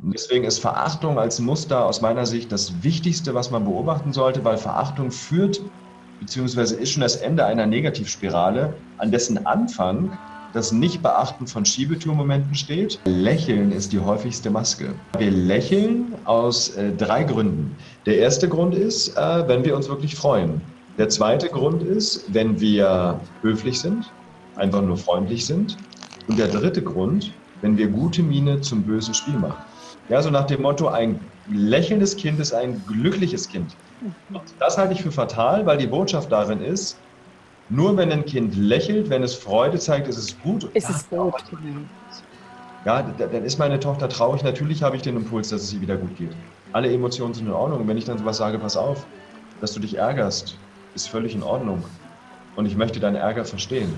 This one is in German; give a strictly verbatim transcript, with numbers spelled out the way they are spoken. Deswegen ist Verachtung als Muster aus meiner Sicht das Wichtigste, was man beobachten sollte, weil Verachtung führt bzw. ist schon das Ende einer Negativspirale, an dessen Anfang das Nichtbeachten von Schiebetürmomenten steht. Lächeln ist die häufigste Maske. Wir lächeln aus äh, drei Gründen. Der erste Grund ist, äh, wenn wir uns wirklich freuen. Der zweite Grund ist, wenn wir höflich sind, einfach nur freundlich sind. Und der dritte Grund, wenn wir gute Miene zum bösen Spiel machen. Ja, so nach dem Motto, ein lächelndes Kind ist ein glückliches Kind. Und das halte ich für fatal, weil die Botschaft darin ist, nur wenn ein Kind lächelt, wenn es Freude zeigt, ist es gut. Ist es gut, genau. Ja, dann ist meine Tochter traurig. Natürlich habe ich den Impuls, dass es ihr wieder gut geht. Alle Emotionen sind in Ordnung. Und wenn ich dann sowas sage, pass auf, dass du dich ärgerst, ist völlig in Ordnung. Und ich möchte deinen Ärger verstehen.